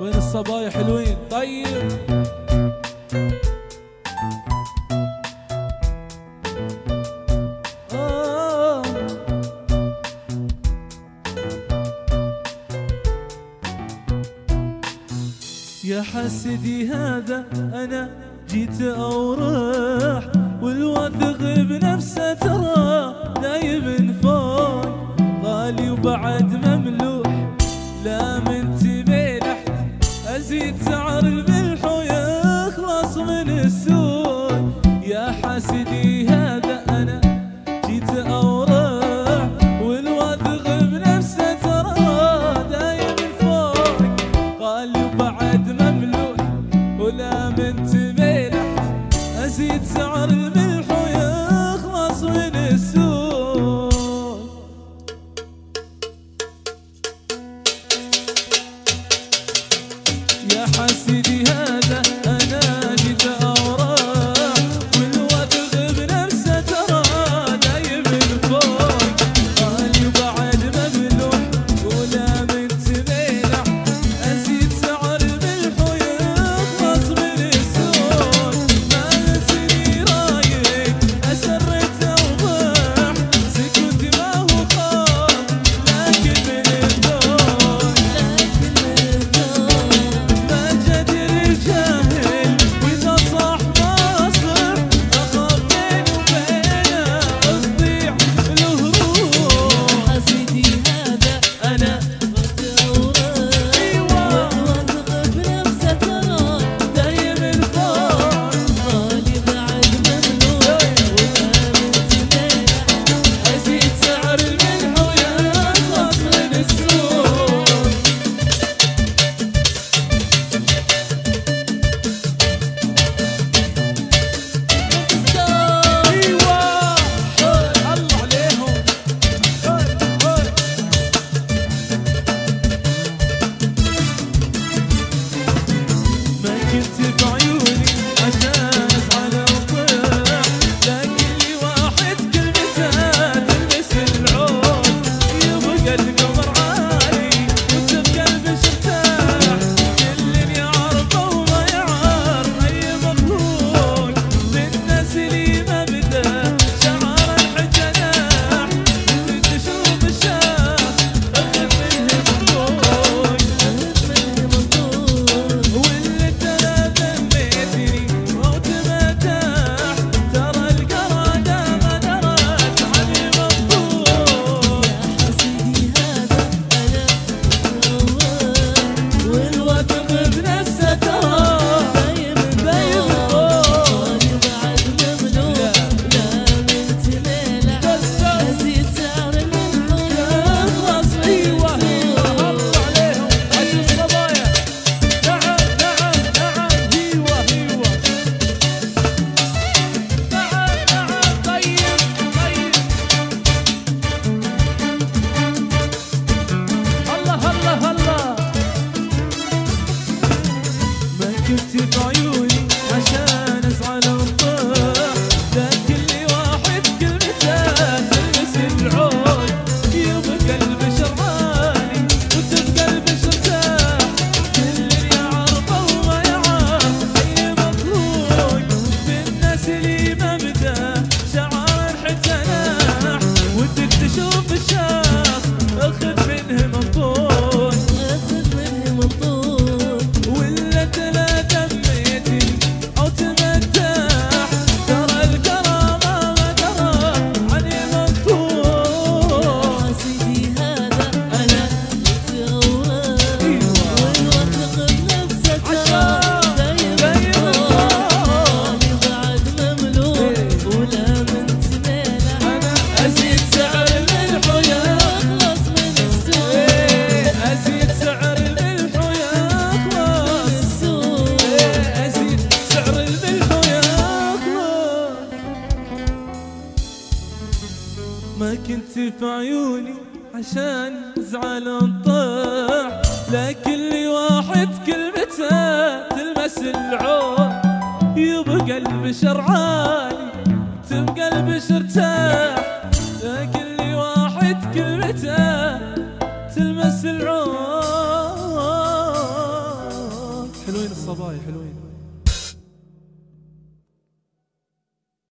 وين الصبايا حلوين؟ طيب يا حسدي هذا أنا جيت أورح والواثق بنفسه ترى نايم فوق غالي وبعد مملوح لا من تبي لحد أزيد سعر الملح ويخلص من السوق يا حسدي هذا أنا جيت أورح والواثق بنفسه ترى نايم فوق غالي وبعد مملوح ولا من تبي لحد أزيد سعر الملح ويخلص من السوق يا حسدي هذا أنا جيت أوراق والواثق بنفسه ترى نايم فوق غالي وبعد مملوح ولا من تبيلح أزيد سعر الملح ويخلص من السوق ما نسني رايك أسرته وضح سكوتي ما هو خاف لكن من الدور كنت بعيوني عشان أزعل وأرتاح لا كل واحد كلمته تلمس العود يبقى قلبي شرماني وتبقى قلبي شرتاح كل يعرفه وما يعرف أي مخلوق بالناس اللي ما بدا شعار حتى ناح ودك تشوف الشاخ أخذ منه منطوق أخذ منه منطوق ما كنت في عيوني عشان أزعل وأنطاح لا كل واحد كلمته تلمس العود يبقى قلبي شرعاني تبقى قلبي شرتاح لا كل واحد كلمته تلمس العود حلوين الصبايا حلوين.